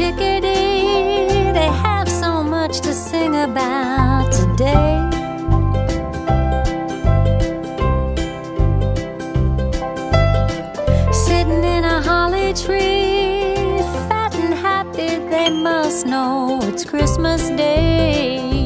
chickadee, they have so much to sing about today. Sitting in a holly tree, fat and happy, they must know it's Christmas Day.